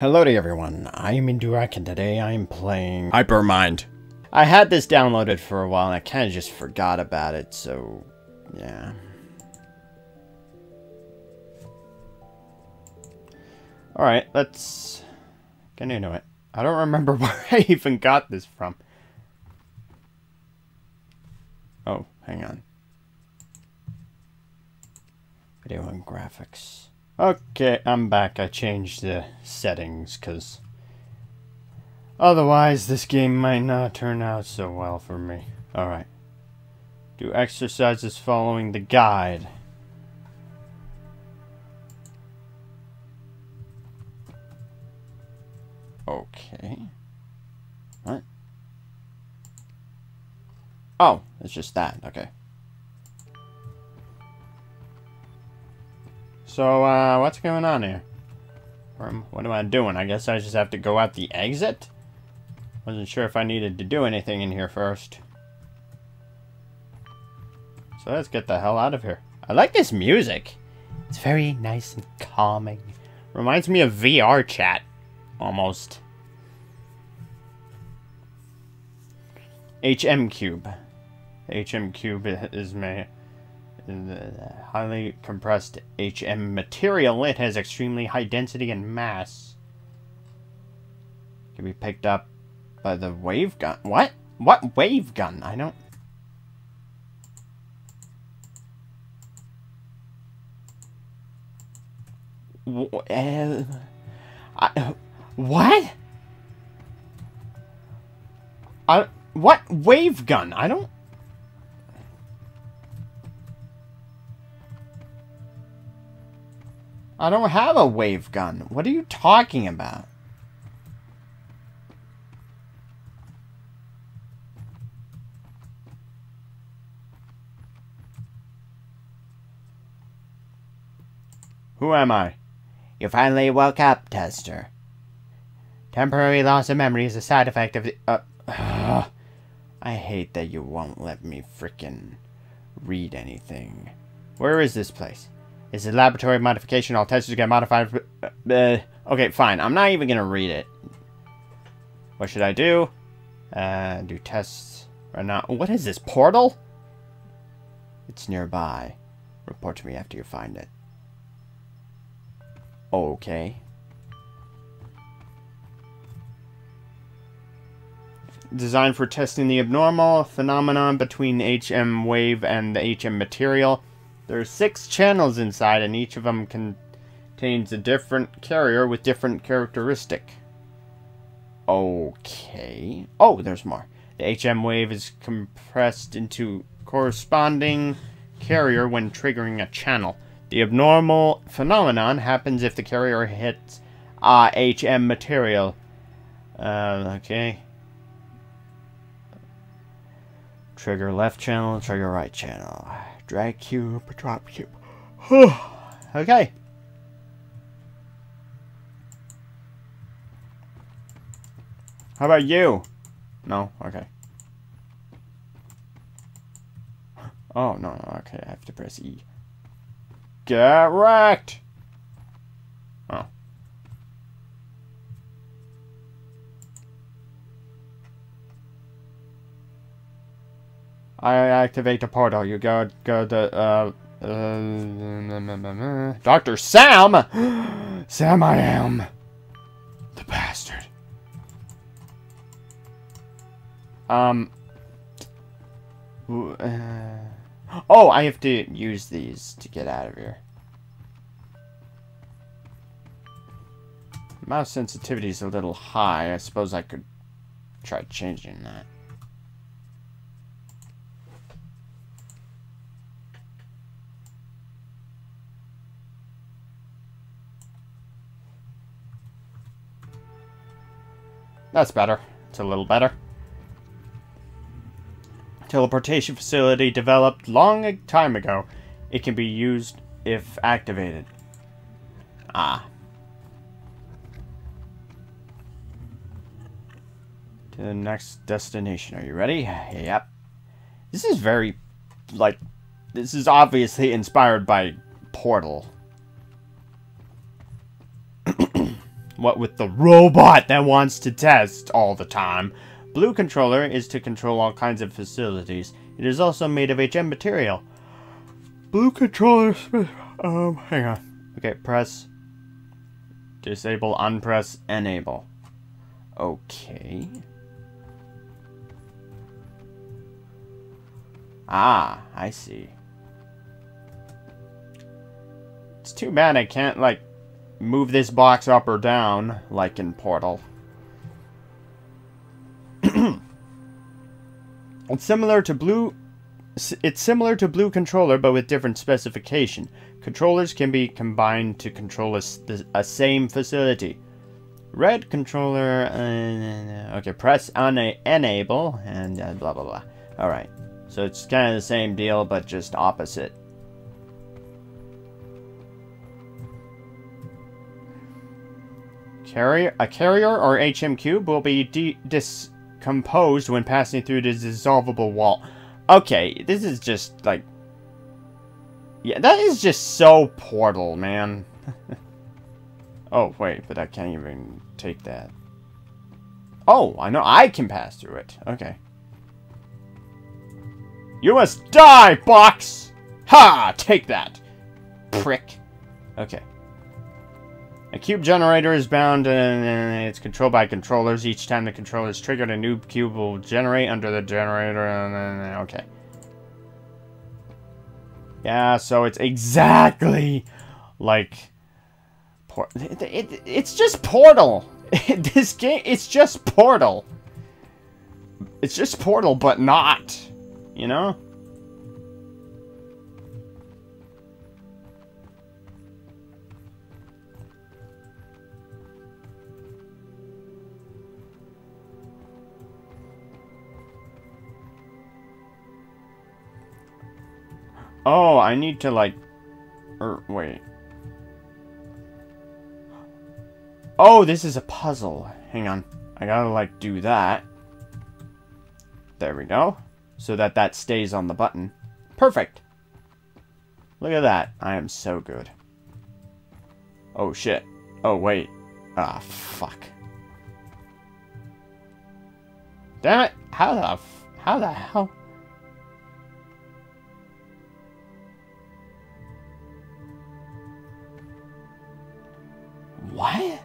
Hello to everyone, I'm Indurok and today I'm playing HyperMind. I had this downloaded for a while and I kind of just forgot about it, so yeah. Alright, let's get into it. I don't remember where I even got this from. Oh, hang on. Video and graphics. Okay, I'm back. I changed the settings because otherwise this game might not turn out so well for me. Alright. Do exercises following the guide. Okay. What? Oh, it's just that. Okay. So, what's going on here? What am I doing? I guess I just have to go out the exit? Wasn't sure if I needed to do anything in here first. So let's get the hell out of here. I like this music. It's very nice and calming. Reminds me of VR chat, almost. HM Cube. HM Cube is my... highly compressed HM material. It has extremely high density and mass. Can be picked up by the wave gun. What? What wave gun? I don't... What? What wave gun? I don't... I don't have a wave gun. What are you talking about? Who am I? You finally woke up, Tester. Temporary loss of memory is a side effect of the... I hate that you won't let me frickin' read anything. Where is this place? It's a laboratory modification. All testers get modified. Okay, fine. I'm not even going to read it. What should I do? Do tests or not? What is this? Portal? It's nearby. Report to me after you find it. Okay. Designed for testing the abnormal phenomenon between HM wave and the HM material. There's 6 channels inside, and each of them contains a different carrier with different characteristic. Okay. Oh, there's more. The HM wave is compressed into corresponding carrier when triggering a channel. The abnormal phenomenon happens if the carrier hits HM material. Okay. Trigger left channel, trigger right channel. Drag cube, drop cube. Okay. How about you? No? Okay. Oh, no, okay. I have to press E. Get wrecked! Oh. I activate the portal. You go to, Dr. Sam! Sam, I am the bastard. Oh, I have to use these to get out of here. Mouse sensitivity is a little high. I suppose I could try changing that. That's better. It's a little better. Teleportation facility developed long time ago. It can be used if activated. Ah. To the next destination. Are you ready? Yep. This is very, like, this is obviously inspired by Portal. what with the robot that wants to test all the time. Blue controller is to control all kinds of facilities. It is also made of HM material. Blue controller, hang on. Okay, press, disable, unpress, enable. Okay. Ah, I see. It's too bad I can't, like, move this box up or down, like in Portal. It's similar to blue controller, but with different specification. Controllers can be combined to control a same facility. Red controller, okay, press enable, and blah, blah, blah. Alright, so it's kind of the same deal, but just opposite. A carrier or HM cube will be discomposed when passing through the dissolvable wall. Okay, this is just like... yeah, that is just so Portal, man. Oh, wait, but I can't even take that. Oh, I know, I can pass through it. Okay. You must die, box! Ha! Take that, prick. Okay. A cube generator is bound and it's controlled by controllers. Each time the controller is triggered, a new cube will generate under the generator. Okay. Yeah, so it's exactly like... It's just Portal. This game, it's just Portal. It's just Portal, but not, you know? Oh, I need to, like... wait. Oh, this is a puzzle. Hang on. I gotta, like, do that. There we go. So that stays on the button. Perfect. Look at that. I am so good. Oh, shit. Oh, wait. Ah, fuck. Damn it. How the hell... What?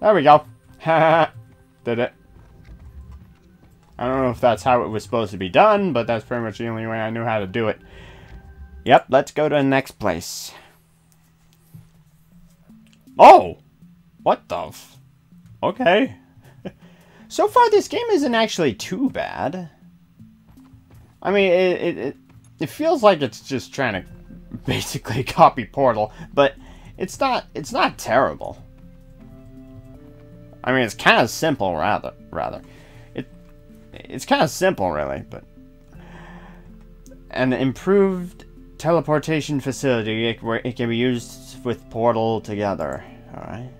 There we go. Did it. I don't know if that's how it was supposed to be done, but that's pretty much the only way I knew how to do it. Yep, let's go to the next place. Oh! What the f... Okay. So far, this game isn't actually too bad. I mean, it feels like it's just trying to basically copy Portal, but it's not terrible. I mean, it's kind of simple, rather. It's kind of simple, really, but... An improved teleportation facility where it can be used with Portal together. Alright.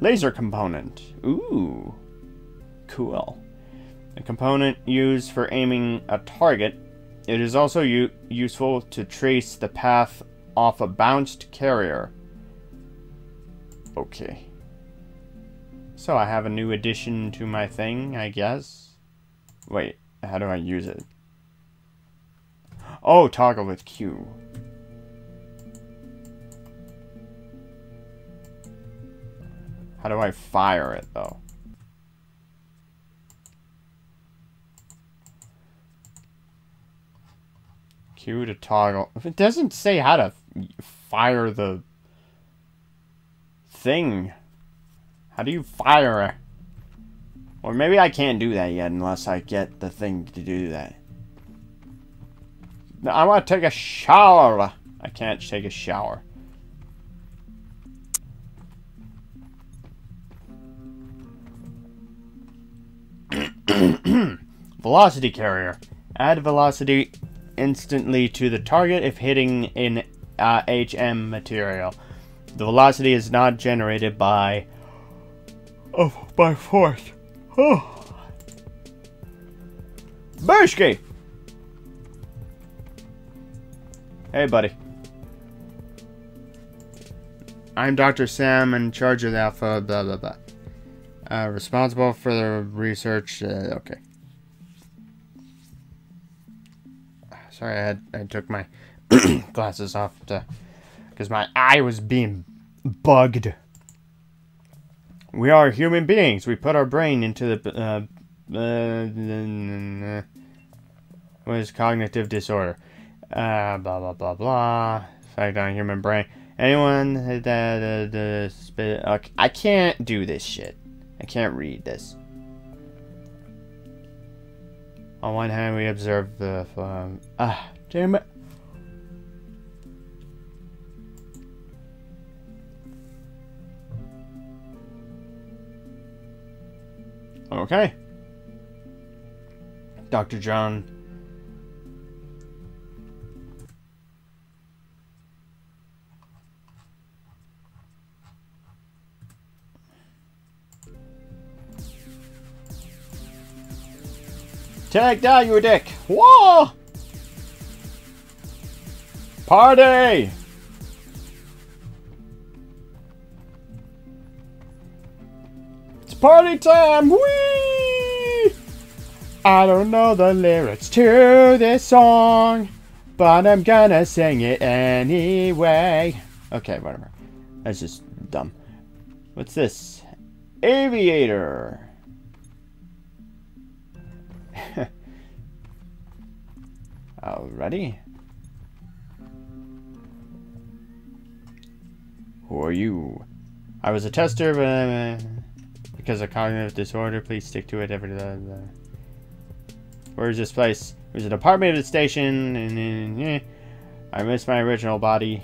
Laser component. Ooh. Cool. A component used for aiming a target. It is also useful to trace the path off a bounced carrier. Okay. So I have a new addition to my thing, I guess. Wait, how do I use it? Oh, toggle with Q. How do I fire it, though? Q to toggle. If it doesn't say how to fire the thing. How do you fire it? Or maybe I can't do that yet unless I get the thing to do that. No, I want to take a shower. I can't take a shower. Velocity carrier. Add velocity instantly to the target if hitting in HM material. The velocity is not generated by force. Oh. Bershke! Hey, buddy. I'm Dr. Sam, in charge of Alpha, blah, blah, blah. Responsible for the research, okay. Sorry, I took my glasses off because my eye was being bugged. We are human beings. We put our brain into the what is cognitive disorder? Blah blah blah blah. Effect on human brain. Anyone that okay. I can't do this shit. I can't read this. On one hand, we observe the damn it. Okay. Dr. John. Take that, you dick! Whoa! Party! It's party time! Whee! I don't know the lyrics to this song, but I'm gonna sing it anyway. Okay, whatever. That's just dumb. What's this? Aviator. Alrighty. Who are you? I was a tester, but because of cognitive disorder, please stick to it every day. Where is this place? There's a department of the station, and I missed my original body.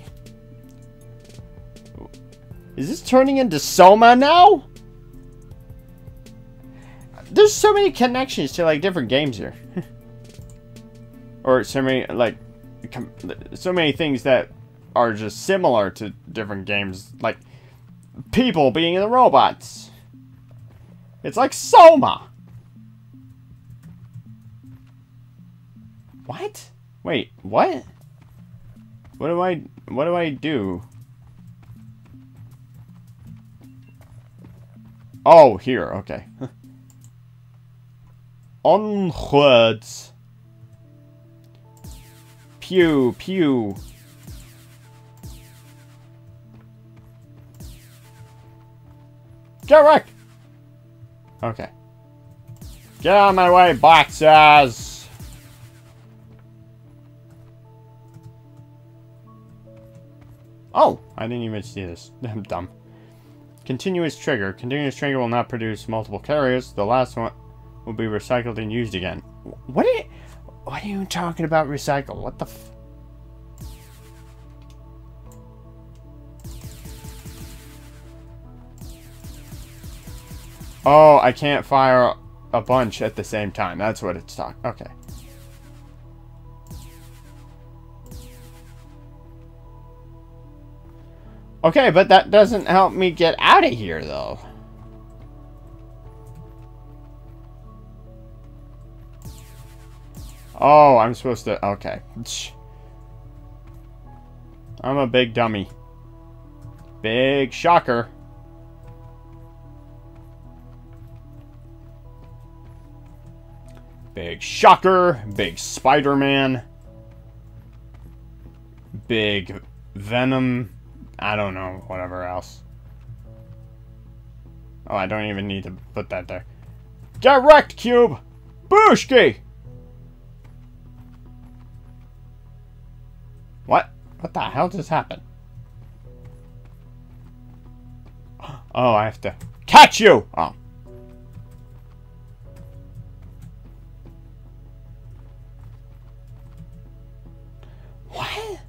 Is this turning into SOMA now? There's so many connections to like different games here. Or so many, like, so many things that are just similar to different games, like people being in the robots. It's like SOMA. What? Wait, what? What do I do? Oh, here, okay. Onwards. Pew, pew. Get wrecked! Okay. Get out of my way, boxes! Oh! I didn't even see this. I'm dumb. Continuous trigger. Continuous trigger will not produce multiple carriers. The last one will be recycled and used again. What are you talking about recycle? What the f... Oh, I can't fire a bunch at the same time. That's what it's talking... Okay. Okay, but that doesn't help me get out of here, though. Oh, I'm supposed to... Okay. I'm a big dummy. Big shocker. Big shocker. Big Spider-Man. Big Venom. I don't know. Whatever else. Oh, I don't even need to put that there. Get wrecked, Cube! Booshki! What the hell just happened? Oh, I have to catch you! Oh. What?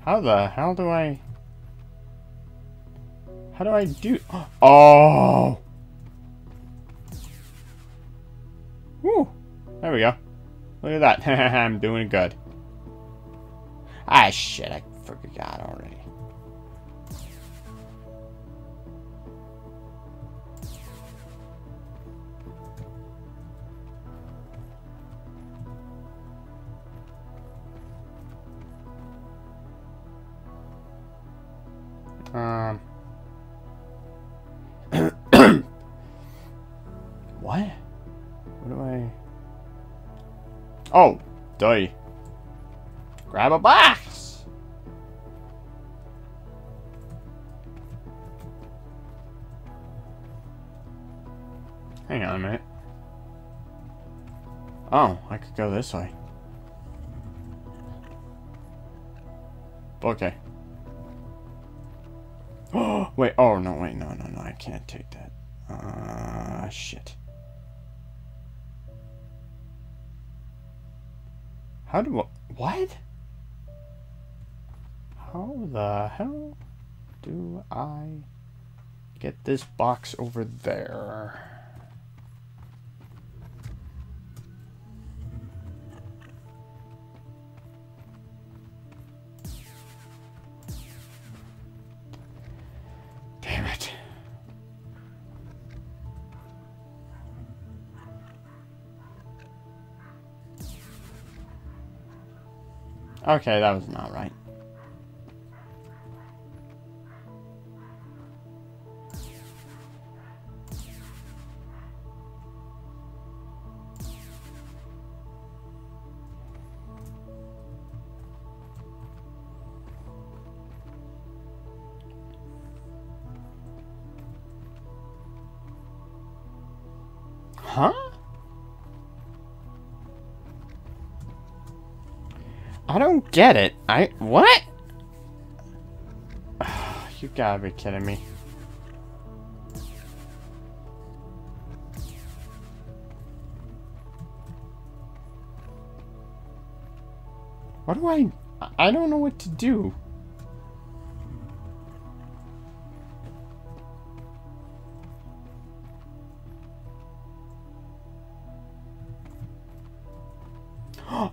How the hell do I... How do I do... Oh! Woo! There we go. Look at that. I'm doing good. Ah, shit. I forgot already. What? What do I... Oh, die. Grab a box! Hang on a minute. Oh, I could go this way. Okay. Oh, wait, oh, no, wait, no, I can't take that. Shit. How do I... What? How the hell do I get this box over there? Okay, that was not right. Huh? I don't get it. What? Oh, you gotta be kidding me. What do I don't know what to do.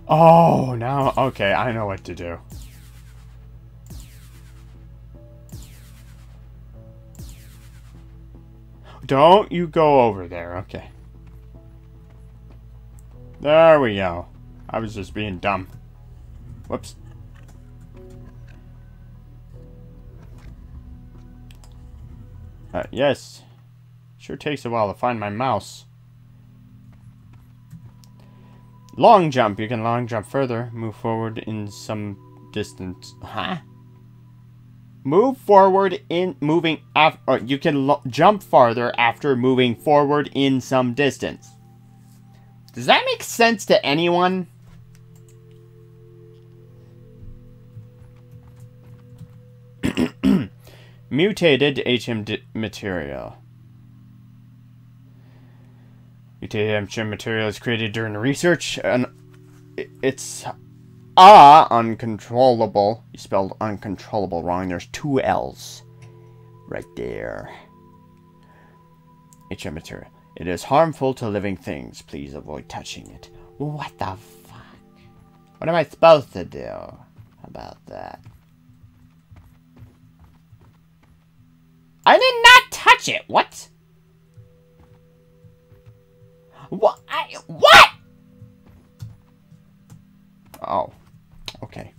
Oh, now, okay, I know what to do. Don't you go over there, okay. There we go. I was just being dumb. Whoops. Yes. Sure takes a while to find my mouse. Long jump. You can long jump further. Move forward in some distance. Huh? Move forward in moving after. You can jump farther after moving forward in some distance. Does that make sense to anyone? Mutated HM material. Mutated HM material is created during research, and it's uncontrollable. You spelled uncontrollable wrong. There's two L's right there. HM material. It is harmful to living things. Please avoid touching it. What the fuck? What am I supposed to do about that? I did not touch it. What? What? What? Oh, okay.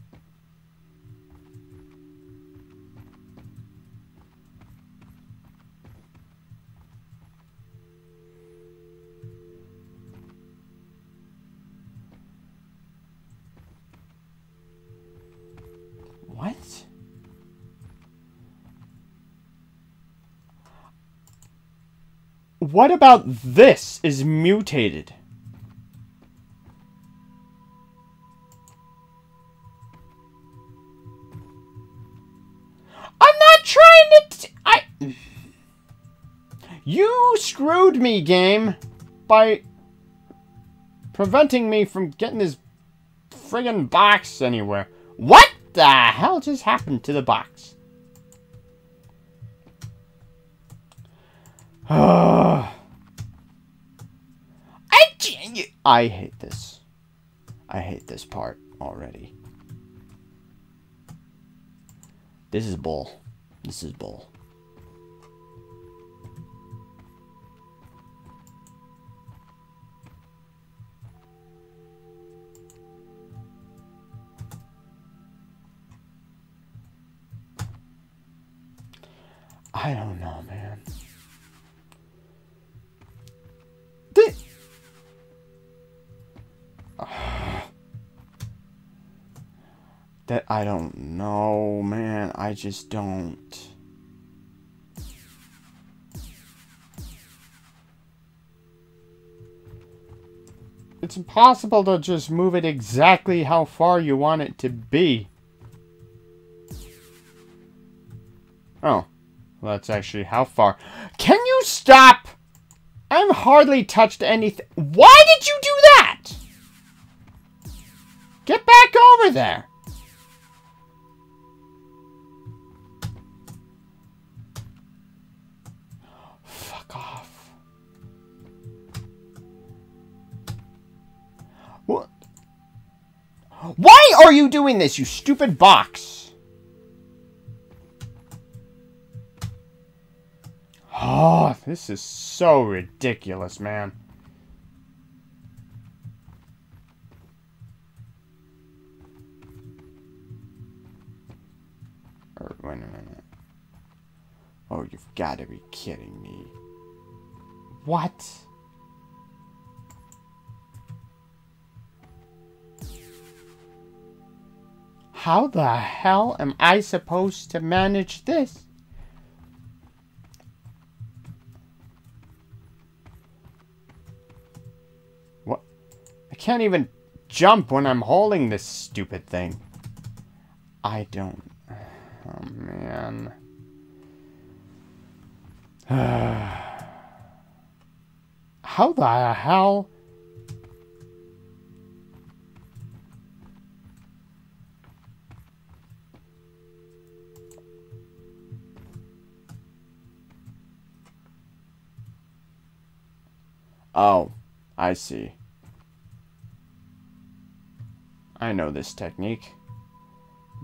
What? What about this is mutated? I'm not trying to... You screwed me, game, by preventing me from getting this friggin' box anywhere. What the hell just happened to the box? I hate this. I hate this part already. This is bull. This is bull. I don't know, man. That I don't know, man. I just don't. It's impossible to just move it exactly how far you want it to be. Oh. Well, that's actually how far. Can you stop? I've hardly touched anything. Why did you do that? Get back over there. Why are you doing this, you stupid box? Oh, this is so ridiculous, man. Or, wait a minute. Oh, you've got to be kidding me. What? How the hell am I supposed to manage this? What? I can't even jump when I'm holding this stupid thing. I don't... Oh, man. How the hell... Oh, I see. I know this technique.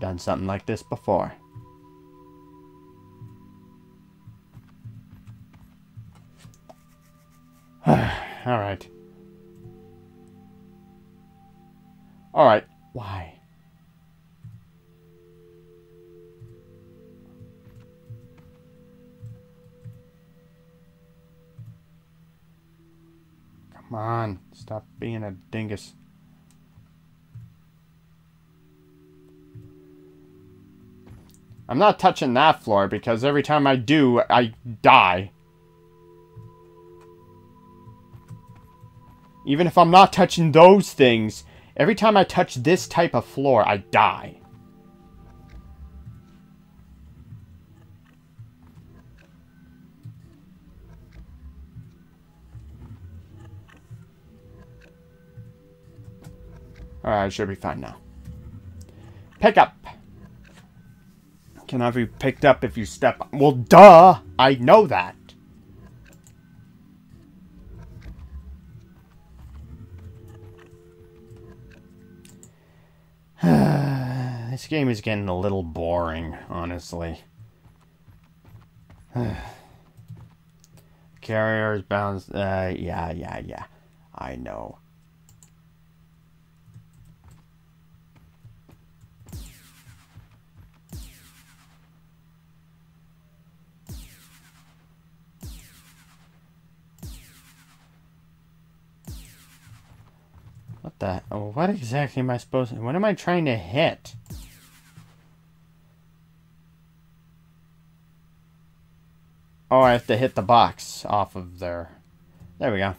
Done something like this before. Alright. Alright, why? Come on, stop being a dingus. I'm not touching that floor because every time I do, I die. Even if I'm not touching those things, every time I touch this type of floor, I die. Alright, I should be fine now. Pick up. Cannot be picked up if you step on. Well, duh! I know that. This game is getting a little boring, honestly. Carriers bounce. Yeah. I know. What the? What exactly am I supposed to? What am I trying to hit? Oh, I have to hit the box off of there. There we go.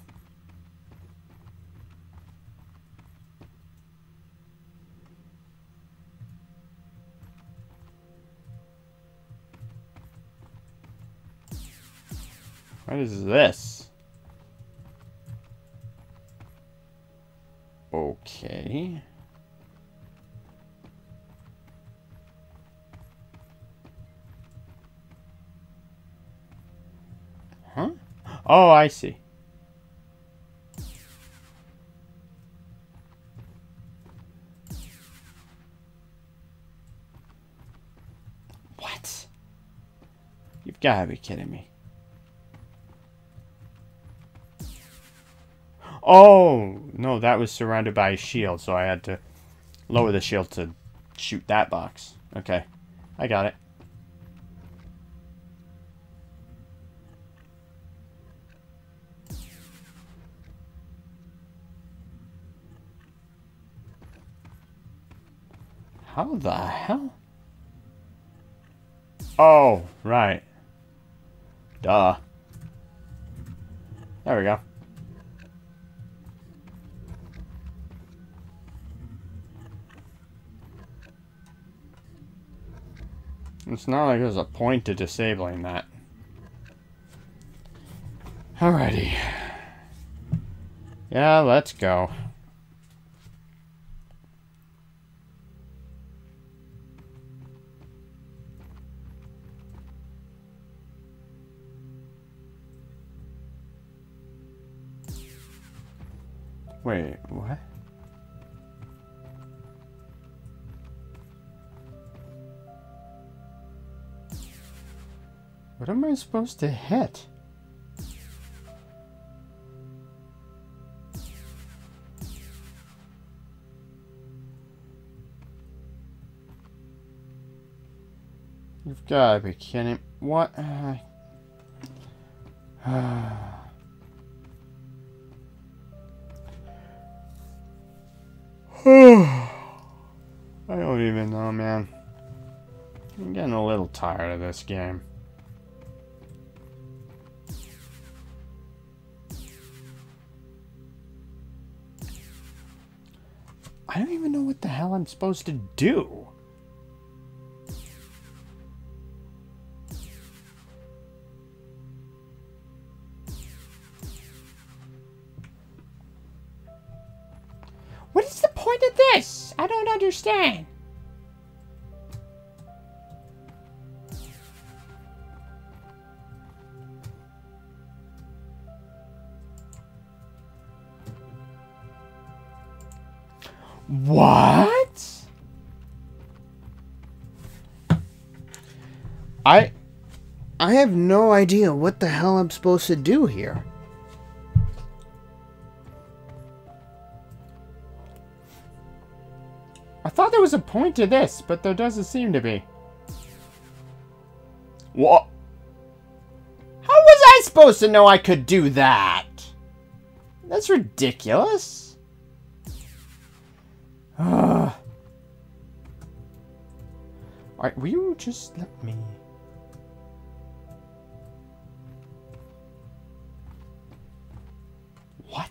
What is this? Okay. Huh? Oh, I see. Gotta be kidding me. Oh, no, that was surrounded by a shield, so I had to lower the shield to shoot that box. Okay, I got it. How the hell? Oh, right. Duh. There we go. It's not like there's a point to disabling that. Alrighty. Yeah, let's go. Wait, what? What am I supposed to hit? You've got to be kidding. What? I don't even know, man. I'm getting a little tired of this game. I don't even know what the hell I'm supposed to do. What is the point of this? I don't understand. What? I have no idea what the hell I'm supposed to do here. I thought there was a point to this, but there doesn't seem to be. What? How was I supposed to know I could do that? That's ridiculous. Alright, will you just let me? What?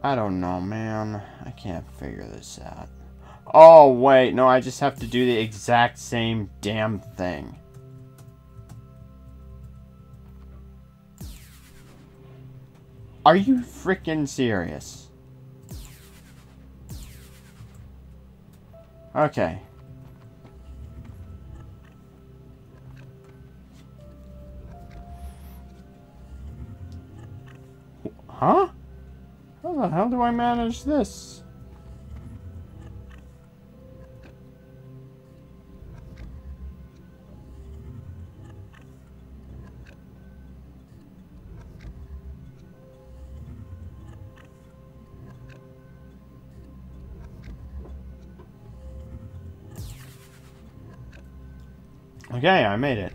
I don't know, man. I can't figure this out. Oh, wait. No, I just have to do the exact same damn thing. Are you freaking serious? Okay. Huh? How do I manage this? Okay, I made it.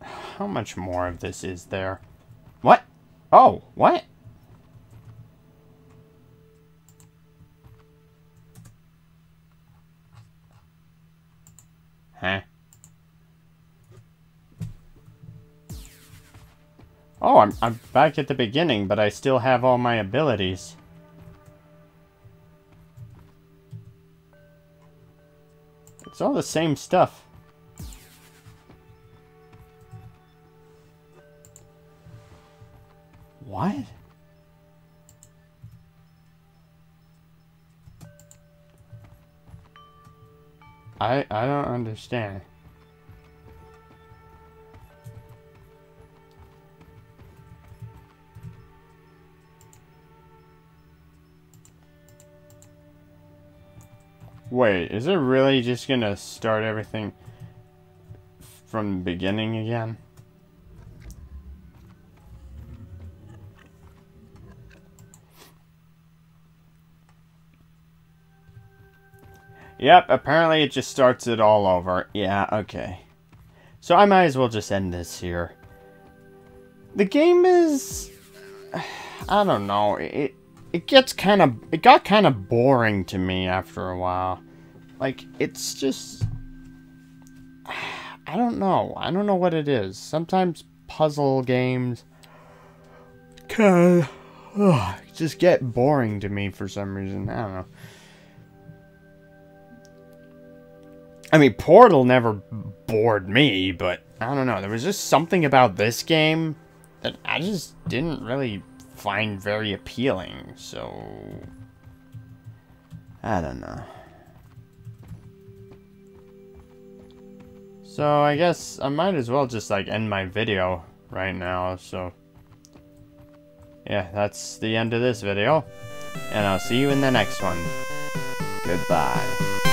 How much more of this is there? What? Oh, what? Huh? Oh, I'm back at the beginning, but I still have all my abilities. It's all the same stuff. What? I don't understand. Wait, is it really just gonna start everything from the beginning again? Yep, apparently it just starts it all over. Yeah, okay. So I might as well just end this here. The game is... I don't know. It got kind of boring to me after a while. Like, it's just... I don't know. I don't know what it is. Sometimes puzzle games can just get boring to me for some reason. I don't know. I mean, Portal never bored me, but I don't know. There was just something about this game that I just didn't really find very appealing, so... I don't know. So I guess I might as well just, like, end my video right now, so... Yeah, that's the end of this video, and I'll see you in the next one. Goodbye.